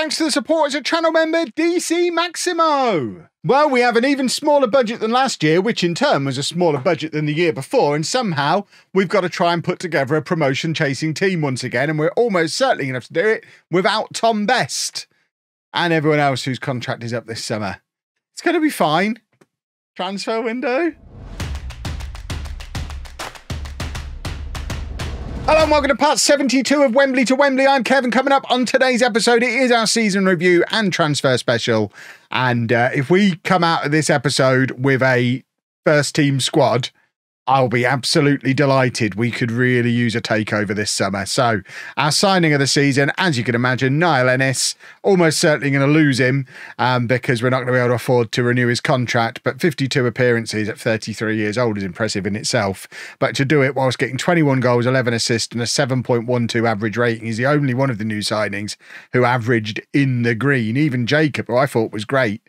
Thanks to the support as a channel member, DC Maximo. Well, we have an even smaller budget than last year, which in turn was a smaller budget than the year before, and somehow we've got to try and put together a promotion-chasing team once again, and we're almost certainly going to have to do it without Tom Best and everyone else whose contract is up this summer. It's going to be fine. Transfer window. Hello and welcome to part 72 of Wembley to Wembley. I'm Kevin. Coming up on today's episode, it is our season review and transfer special. And if we come out of this episode with a first team squad, I'll be absolutely delighted. We could really use a takeover this summer. So our signing of the season, as you can imagine, Niall Ennis, almost certainly going to lose him because we're not going to be able to afford to renew his contract. But 52 appearances at 33 years old is impressive in itself. But to do it whilst getting 21 goals, 11 assists and a 7.12 average rating, is the only one of the new signings who averaged in the green. Even Jacob, who I thought was great,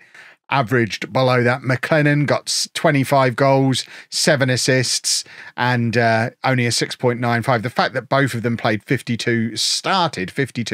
averaged below that. McLennan got 25 goals, 7 assists and only a 6.95. The fact that both of them played 52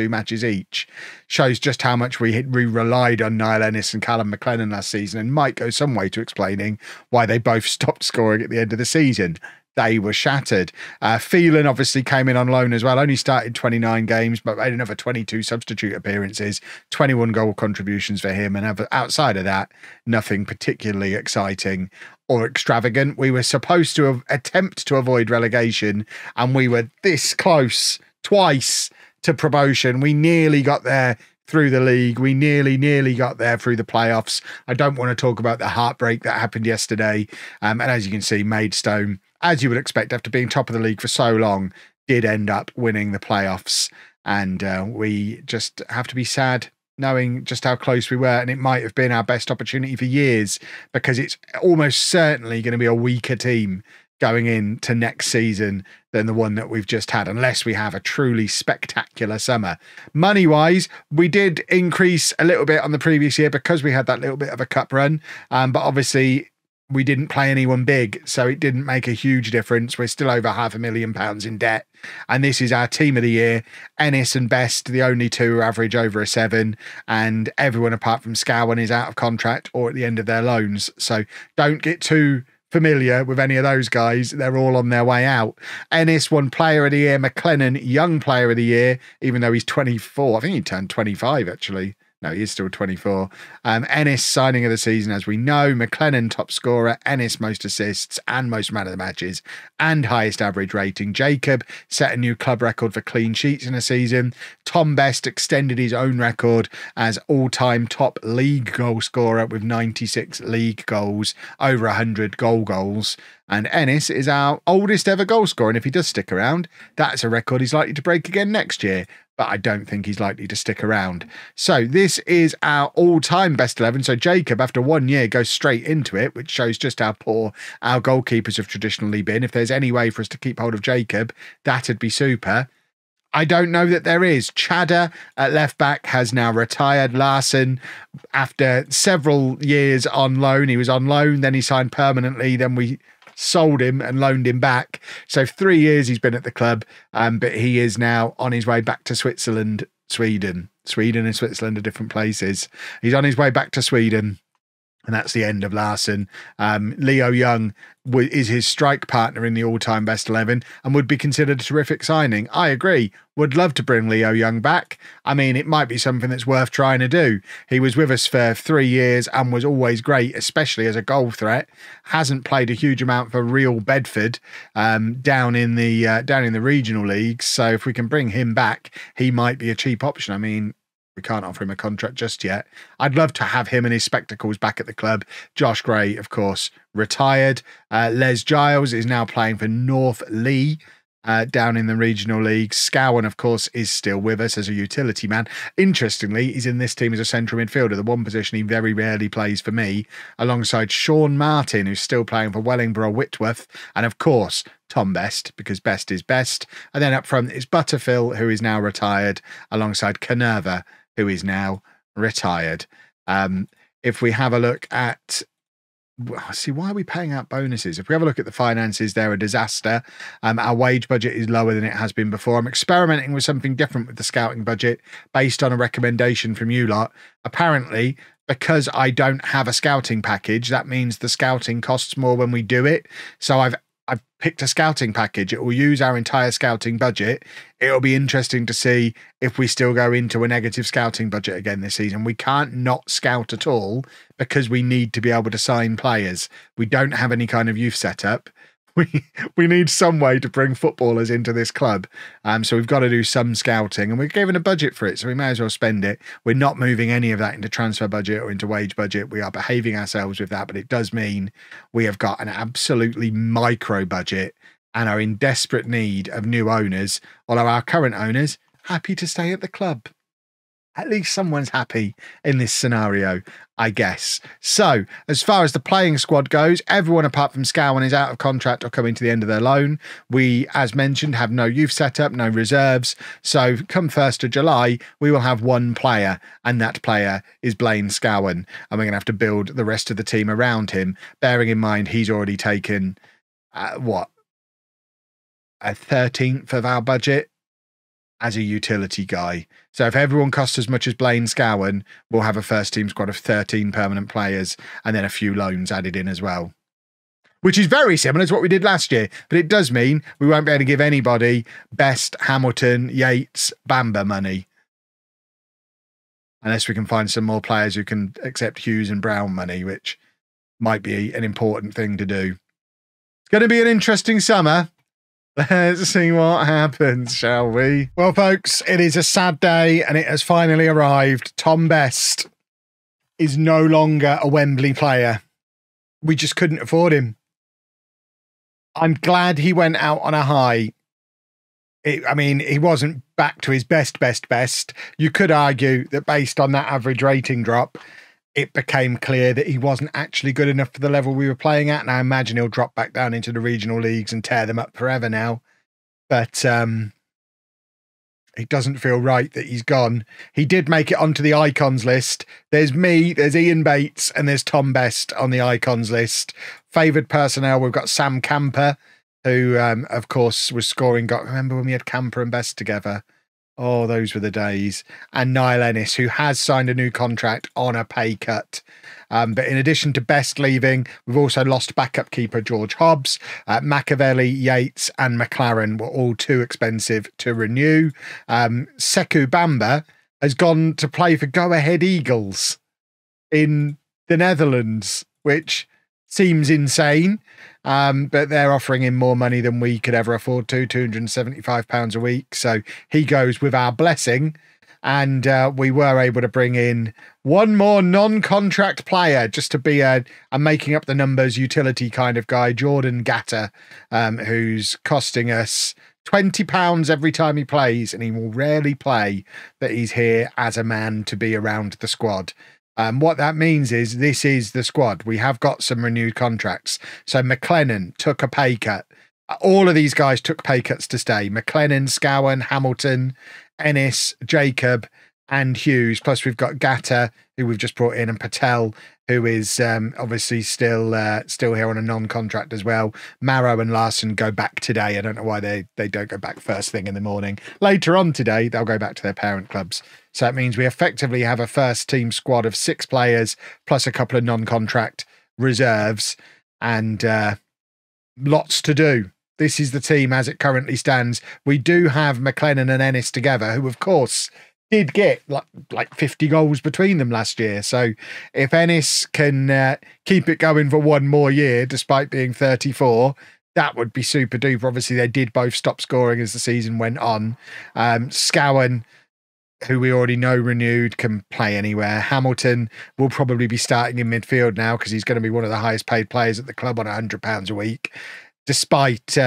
matches each shows just how much we relied on Niall Ennis and Callum McLennan last season, and might go some way to explaining why they both stopped scoring at the end of the season. They were shattered. Phelan obviously came in on loan as well. Only started 29 games, but made another 22 substitute appearances, 21 goal contributions for him. And outside of that, nothing particularly exciting or extravagant. We were supposed to attempt to avoid relegation, and we were this close twice to promotion. We nearly got there through the league. We nearly got there through the playoffs. I don't want to talk about the heartbreak that happened yesterday. And as you can see, Maidstone, as you would expect, after being top of the league for so long, did end up winning the playoffs. And we just have to be sad knowing just how close we were. And it might have been our best opportunity for years, because it's almost certainly going to be a weaker team going into next season than the one that we've just had, unless we have a truly spectacular summer. Money-wise, we did increase a little bit on the previous year because we had that little bit of a cup run. But obviously, we didn't play anyone big, so it didn't make a huge difference. We're still over £500,000 in debt. And this is our team of the year. Ennis and Best, the only two who average over a 7, and everyone apart from Scowen is out of contract or at the end of their loans. So don't get too familiar with any of those guys. They're all on their way out. Ennis won player of the year, McLennan young player of the year, even though he's 24. I think he turned 25 actually. No, he is still 24. Ennis, signing of the season, as we know. McLennan, top scorer. Ennis, most assists and most man of the matches and highest average rating. Jacob set a new club record for clean sheets in a season. Tom Best extended his own record as all-time top league goal scorer with 96 league goals, over 100 goal goals. And Ennis is our oldest ever goal scorer. And if he does stick around, that's a record he's likely to break again next year. But I don't think he's likely to stick around. So this is our all-time best 11. So Jacob, after 1 year, goes straight into it, which shows just how poor our goalkeepers have traditionally been. If there's any way for us to keep hold of Jacob, that'd be super. I don't know that there is. Chadda at left back has now retired. Larson, after several years on loan, he was on loan, then he signed permanently, then we sold him and loaned him back. So 3 years he's been at the club, but he is now on his way back to Switzerland, Sweden. Sweden and Switzerland are different places. He's on his way back to Sweden, and that's the end of Larson. Leo Young is his strike partner in the all-time best 11 and would be considered a terrific signing. I agree. Would love to bring Leo Young back. I mean, it might be something that's worth trying to do. He was with us for 3 years and was always great, especially as a goal threat. Hasn't played a huge amount for Real Bedford down in the regional leagues. So if we can bring him back, he might be a cheap option. I mean, we can't offer him a contract just yet. I'd love to have him and his spectacles back at the club. Josh Gray, of course, retired. Les Giles is now playing for North Leigh down in the regional league. Scowen, of course, is still with us as a utility man. Interestingly, he's in this team as a central midfielder, the one position he very rarely plays for me, alongside Sean Martin, who's still playing for Wellingborough-Whitworth, and, of course, Tom Best, because Best is best. And then up front is Butterfield, who is now retired, alongside Canerva, who is now retired. If we have a look at see, why are we paying out bonuses? If we have a look at the finances, they're a disaster. Our wage budget is lower than it has been before. I'm experimenting with something different with the scouting budget based on a recommendation from you lot. Apparently, because I don't have a scouting package, that means the scouting costs more when we do it. So I've picked a scouting package. It will use our entire scouting budget. It'll be interesting to see if we still go into a negative scouting budget again this season. We can't not scout at all because we need to be able to sign players. We don't have any kind of youth setup. We need some way to bring footballers into this club. So we've got to do some scouting, and we're given a budget for it, so we may as well spend it. We're not moving any of that into transfer budget or into wage budget. We are behaving ourselves with that, but it does mean we have got an absolutely micro budget and are in desperate need of new owners, although our current owners are happy to stay at the club. At least someone's happy in this scenario, I guess. So, as far as the playing squad goes, everyone apart from Scowen is out of contract or coming to the end of their loan. We, as mentioned, have no youth setup, no reserves. So, come 1st of July, we will have one player, and that player is Blaine Scowen. And we're going to have to build the rest of the team around him, bearing in mind he's already taken, a 13th of our budget as a utility guy. So if everyone costs as much as Blaine Scowen, we'll have a first team squad of 13 permanent players and then a few loans added in as well, which is very similar to what we did last year. But it does mean we won't be able to give anybody Best, Hamilton, Yates, Bamba money, unless we can find some more players who can accept Hughes and Brown money, which might be an important thing to do. It's going to be an interesting summer. Let's see what happens, shall we? Well, folks, it is a sad day and it has finally arrived. Tom Best is no longer a Wembley player. We just couldn't afford him. I'm glad he went out on a high. I mean, he wasn't back to his best. You could argue that based on that average rating drop, it became clear that he wasn't actually good enough for the level we were playing at. And I imagine he'll drop back down into the regional leagues and tear them up forever now. But it doesn't feel right that he's gone. He did make it onto the icons list. There's me, there's Ian Bates, and there's Tom Best on the icons list. Favoured personnel, we've got Sam Camper, who, of course, was scoring. Remember when we had Camper and Best together? Oh, those were the days. And Niall Ennis, who has signed a new contract on a pay cut. But in addition to Best leaving, we've also lost backup keeper George Hobbs. Machiavelli, Yates and McLaren were all too expensive to renew. Sekou Bamba has gone to play for Go Ahead Eagles in the Netherlands, which seems insane. But they're offering him more money than we could ever afford to, £275 a week. So he goes with our blessing. And we were able to bring in one more non-contract player just to be a making up the numbers utility kind of guy, Jordan Gatter, who's costing us £20 every time he plays, and he will rarely play, but he's here as a man to be around the squad. What that means is this is the squad. We have got some renewed contracts. So McLennan took a pay cut. All of these guys took pay cuts to stay. McLennan, Scowen, Hamilton, Ennis, Jacob and Hughes. Plus we've got Gatter, who we've just brought in, and Patel, who is obviously still here on a non-contract as well. Marrow and Larson go back today. I don't know why they don't go back first thing in the morning. Later on today, they'll go back to their parent clubs. So that means we effectively have a first-team squad of 6 players plus a couple of non-contract reserves and lots to do. This is the team as it currently stands. We do have McLennan and Ennis together, who, of course, did get like 50 goals between them last year. So if Ennis can keep it going for one more year, despite being 34, that would be super duper. Obviously, they did both stop scoring as the season went on. Scowen, who we already know renewed, can play anywhere. Hamilton will probably be starting in midfield now because he's going to be one of the highest paid players at the club on £100 a week, despite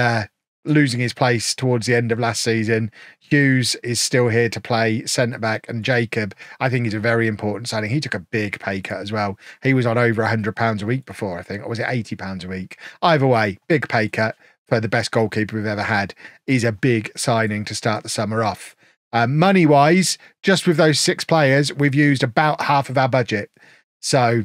losing his place towards the end of last season. Hughes is still here to play centre-back, and Jacob, I think, is a very important signing. He took a big pay cut as well. He was on over £100 a week before, I think, or was it £80 a week? Either way, big pay cut for the best goalkeeper we've ever had is a big signing to start the summer off. Money-wise, just with those 6 players, we've used about half of our budget. So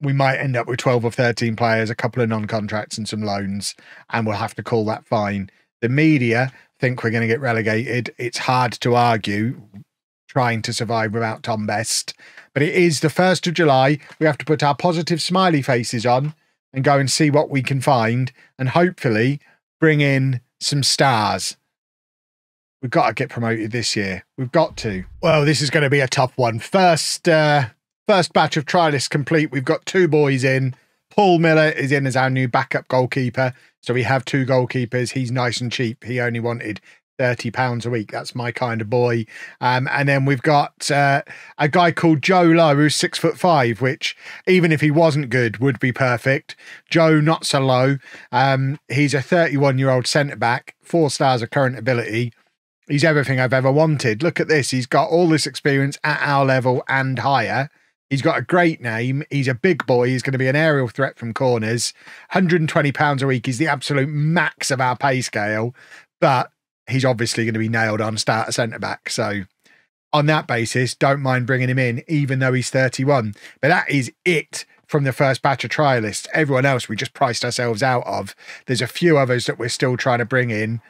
we might end up with 12 or 13 players, a couple of non-contracts and some loans, and we'll have to call that fine. The media think we're going to get relegated. It's hard to argue trying to survive without Tom Best, but it is the 1st of July. We have to put our positive smiley faces on and go and see what we can find and hopefully bring in some stars. We've got to get promoted this year. We've got to. Well, this is going to be a tough one. First batch of trialists complete. We've got two boys in. Paul Miller is in as our new backup goalkeeper. So we have two goalkeepers. He's nice and cheap. He only wanted £30 a week. That's my kind of boy. And then we've got a guy called Joe Lowe, who's 6'5", which even if he wasn't good, would be perfect. Joe, not so low. He's a 31-year-old centre-back, 4 stars of current ability. He's everything I've ever wanted. Look at this. He's got all this experience at our level and higher. He's got a great name. He's a big boy. He's going to be an aerial threat from corners. £120 a week is the absolute max of our pay scale, but he's obviously going to be nailed on starter centre-back. So on that basis, don't mind bringing him in, even though he's 31. But that is it from the first batch of trialists. Everyone else we just priced ourselves out of. There's a few others that we're still trying to bring in.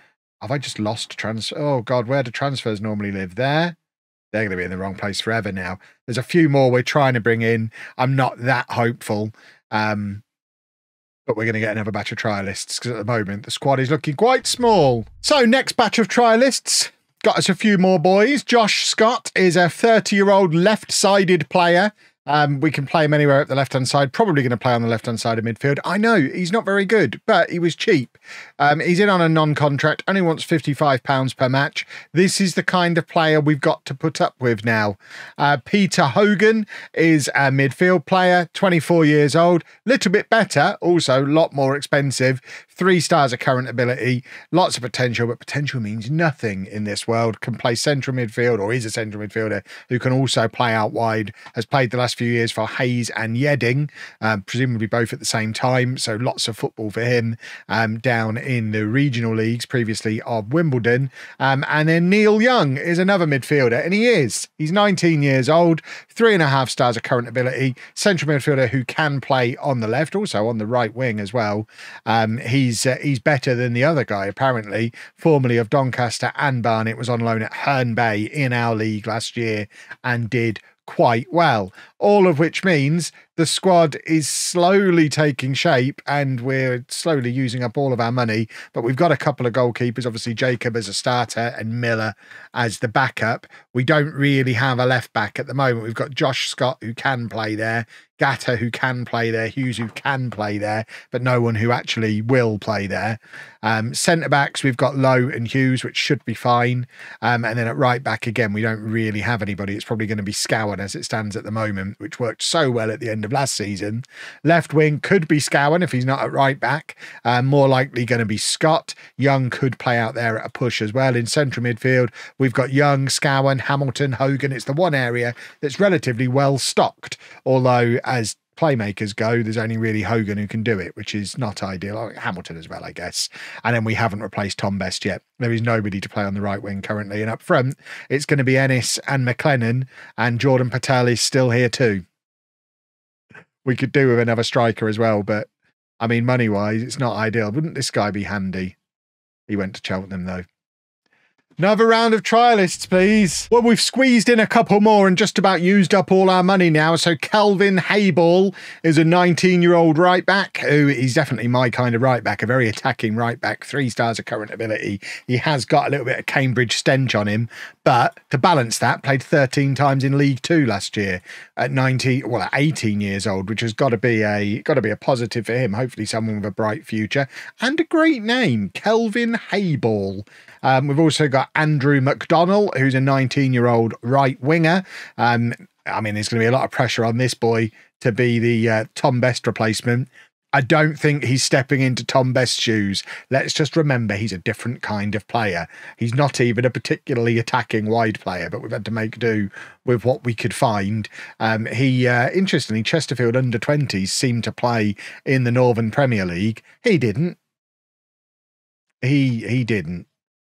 Have I just lost transfer? Oh, God, where do transfers normally live? There? They're going to be in the wrong place forever now. There's a few more we're trying to bring in. I'm not that hopeful. But we're going to get another batch of trialists because at the moment the squad is looking quite small. So next batch of trialists got us a few more boys. Josh Scott is a 30-year-old left-sided player. We can play him anywhere up the left-hand side. Probably going to play on the left-hand side of midfield. I know, he's not very good, but he was cheap. He's in on a non-contract, only wants £55 per match. This is the kind of player we've got to put up with now. Peter Hogan is a midfield player, 24 years old. Little bit better, also a lot more expensive. 3 stars of current ability, lots of potential, but potential means nothing in this world. Can play central midfield, or is a central midfielder who can also play out wide. Has played the last few years for Hayes and Yedding, presumably both at the same time. So lots of football for him down in the regional leagues, previously of Wimbledon. And then Neil Young is another midfielder, and he is. He's 19 years old, 3.5 stars of current ability, central midfielder who can play on the left, also on the right wing as well. He's better than the other guy, apparently, formerly of Doncaster and Barnet, was on loan at Herne Bay in our league last year and did quite well. All of which means the squad is slowly taking shape and we're slowly using up all of our money. But we've got a couple of goalkeepers, obviously Jacob as a starter and Miller as the backup. We don't really have a left back at the moment. We've got Josh Scott who can play there, Gatter who can play there, Hughes who can play there, but no one who actually will play there. Centre-backs, we've got Lowe and Hughes, which should be fine. And then at right back, again, we don't really have anybody. It's probably going to be Scowen as it stands at the moment, which worked so well at the end of last season. Left wing could be Scowen if he's not at right back. More likely going to be Scott. Young could play out there at a push as well. In central midfield, we've got Young, Scowen, Hamilton, Hogan. It's the one area that's relatively well stocked, although as playmakers go, there's only really Hogan who can do it, which is not ideal. Oh, Hamilton as well, I guess. And then we haven't replaced Tom Best yet. There is nobody to play on the right wing currently. And up front, it's going to be Ennis and McLennan, and Jordan Patel is still here too. We could do with another striker as well, but I mean, money-wise, it's not ideal. Wouldn't this guy be handy? He went to Cheltenham though. Another round of trialists, please. Well, we've squeezed in a couple more and just about used up all our money now. So Kelvin Hayball is a 19-year-old right-back who is definitely my kind of right-back, a very attacking right-back, 3 stars of current ability. He has got a little bit of Cambridge stench on him, but to balance that, played 13 times in League Two last year at 18 years old, which has got to be a positive for him. Hopefully someone with a bright future and a great name, Kelvin Hayball. We've also got Andrew McDonnell, who's a 19-year-old right winger. I mean, there's going to be a lot of pressure on this boy to be the Tom Best replacement. I don't think he's stepping into Tom Best's shoes. Let's just remember he's a different kind of player. He's not even a particularly attacking wide player, but we've had to make do with what we could find. Interestingly, Chesterfield under-20s seemed to play in the Northern Premier League. He didn't. He didn't.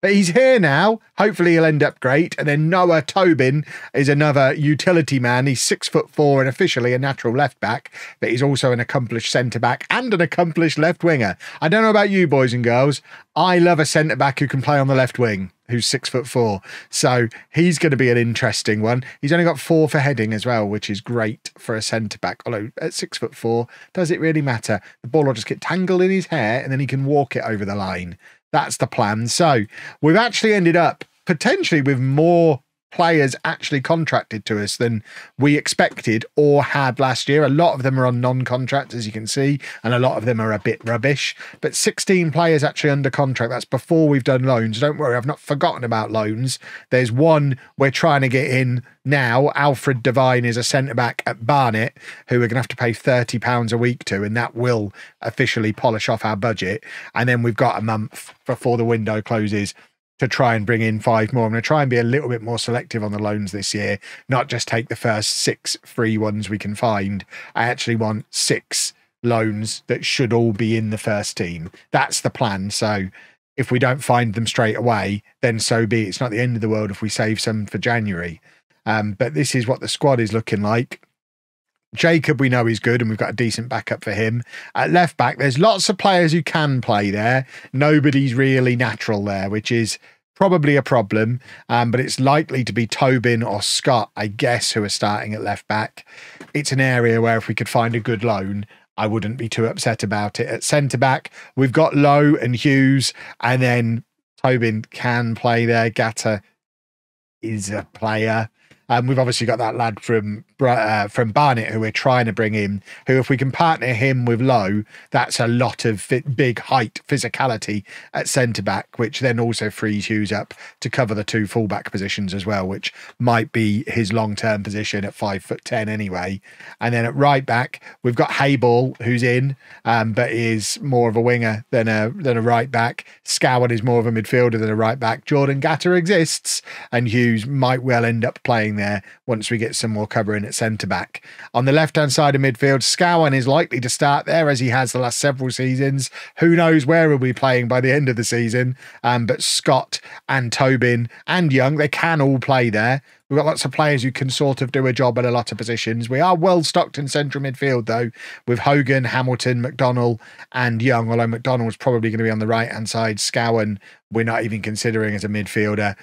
But he's here now. Hopefully he'll end up great. And then Noah Tobin is another utility man. He's 6'4" and officially a natural left back, but he's also an accomplished centre back and an accomplished left winger. I don't know about you boys and girls. I love a centre back who can play on the left wing, who's 6'4". So he's going to be an interesting one. He's only got 4 for heading as well, which is great for a centre back. Although at 6'4", does it really matter? The ball will just get tangled in his hair and then he can walk it over the line. That's the plan. So we've actually ended up potentially with more players actually contracted to us than we expected or had last year. A lot of them are on non-contract, as you can see, and a lot of them are a bit rubbish. But 16 players actually under contract. That's before we've done loans. Don't worry, I've not forgotten about loans. There's one we're trying to get in now. Alfred Devine is a centre-back at Barnet who we're going to have to pay £30 a week to, and that will officially polish off our budget. And then we've got a month before the window closes to try and bring in 5 more. I'm going to try and be a little bit more selective on the loans this year, not just take the first 6 free ones we can find. I actually want 6 loans that should all be in the first team. That's the plan. So if we don't find them straight away, then so be it. It's not the end of the world if we save some for January. But this is what the squad is looking like. Jacob, we know he's good, and we've got a decent backup for him. At left back, there's lots of players who can play there. Nobody's really natural there, which is probably a problem, but it's likely to be Tobin or Scott, I guess, who are starting at left back. It's an area where if we could find a good loan, I wouldn't be too upset about it. At centre back, we've got Lowe and Hughes, and then Tobin can play there. Gatter is a player. We've obviously got that lad from Barnet who we're trying to bring in, who if we can partner him with Lowe, that's a lot of big height, physicality at centre-back, which then also frees Hughes up to cover the 2 full-back positions as well, which might be his long-term position at 5'10" anyway. And then at right-back, we've got Hayball, who's in, but is more of a winger than a right-back. Scowen is more of a midfielder than a right-back. Jordan Gatter exists, and Hughes might well end up playing there once we get some more cover in at centre-back. On the left-hand side of midfield, Scowen is likely to start there as he has the last several seasons. Who knows where he'll be playing by the end of the season, but Scott and Tobin and Young, they can all play there. We've got lots of players who can sort of do a job at a lot of positions. We are well-stocked in central midfield, though, with Hogan, Hamilton, McDonnell and Young, although McDonnell's probably going to be on the right-hand side. Scowen, we're not even considering as a midfielder,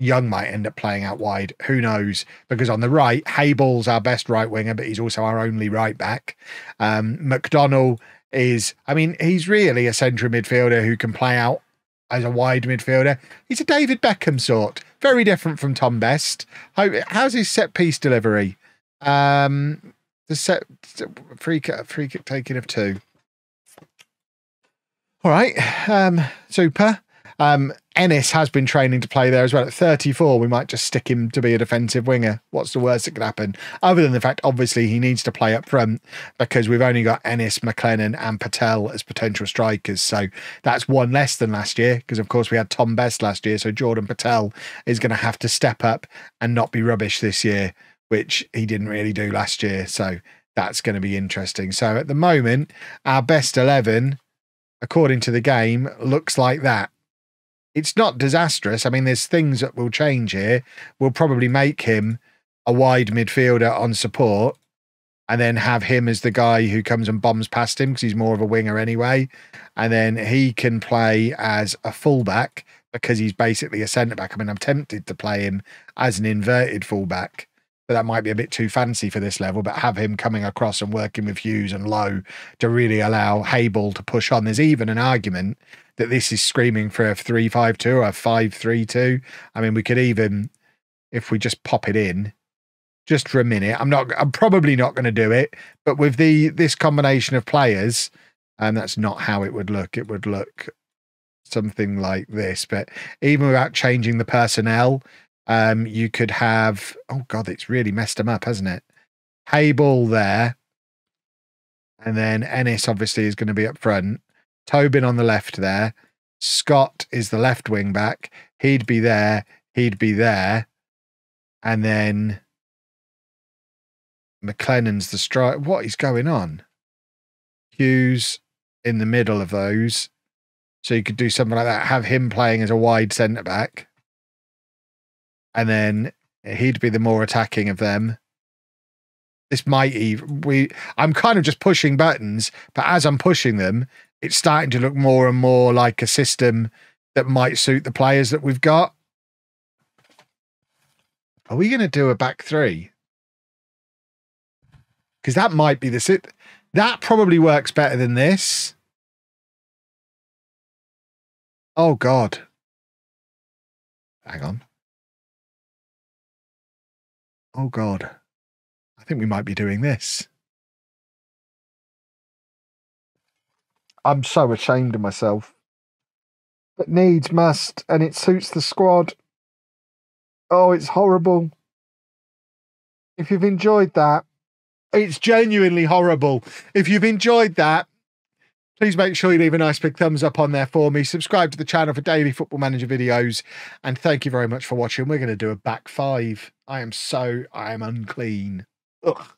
Young might end up playing out wide. Who knows? Because on the right, Hayball's our best right winger, but he's also our only right back. McDonnell is, I mean, he's really a central midfielder who can play out as a wide midfielder. He's a David Beckham sort. Very different from Tom Best. How's his set-piece delivery? Free kick taking of 2. All right. Super. Ennis has been training to play there as well. At 34, we might just stick him to be a defensive winger. What's the worst that could happen? Other than the fact, obviously, he needs to play up front because we've only got Ennis, McLennan and Patel as potential strikers. So that's one less than last year because, of course, we had Tom Best last year. So Jordan Patel is going to have to step up and not be rubbish this year, which he didn't really do last year. So that's going to be interesting. So at the moment, our best 11, according to the game, looks like that. It's not disastrous. I mean, there's things that will change here. We'll probably make him a wide midfielder on support and then have him as the guy who comes and bombs past him because he's more of a winger anyway. And then he can play as a fullback because he's basically a centre-back. I mean, I'm tempted to play him as an inverted fullback, but that might be a bit too fancy for this level, but have him coming across and working with Hughes and Lowe to really allow Hayball to push on. There's even an argument that this is screaming for a 3-5-2 or a 5-3-2. I mean, we could even, if we just pop it in, just for a minute. I'm probably not going to do it, but with this combination of players, and that's not how it would look. It would look something like this. But even without changing the personnel, you could have, oh God, it's really messed them up, hasn't it? Hayball there, and then Ennis obviously is going to be up front. Tobin on the left there. Scott is the left wing back. He'd be there. He'd be there. And then McLennan's the strike. What is going on? Hughes in the middle of those. So you could do something like that, have him playing as a wide centre-back, and then he'd be the more attacking of them. This might even... I'm kind of just pushing buttons, but as I'm pushing them, it's starting to look more and more like a system that might suit the players that we've got. Are we going to do a back three? Because that might be the... That probably works better than this. Oh, God. Hang on. Oh, God. I think we might be doing this. I'm so ashamed of myself. But needs must, and it suits the squad. Oh, it's horrible. If you've enjoyed that, it's genuinely horrible. If you've enjoyed that, please make sure you leave a nice big thumbs up on there for me. Subscribe to the channel for daily Football Manager videos. And thank you very much for watching. We're going to do a back five. I am unclean. Ugh.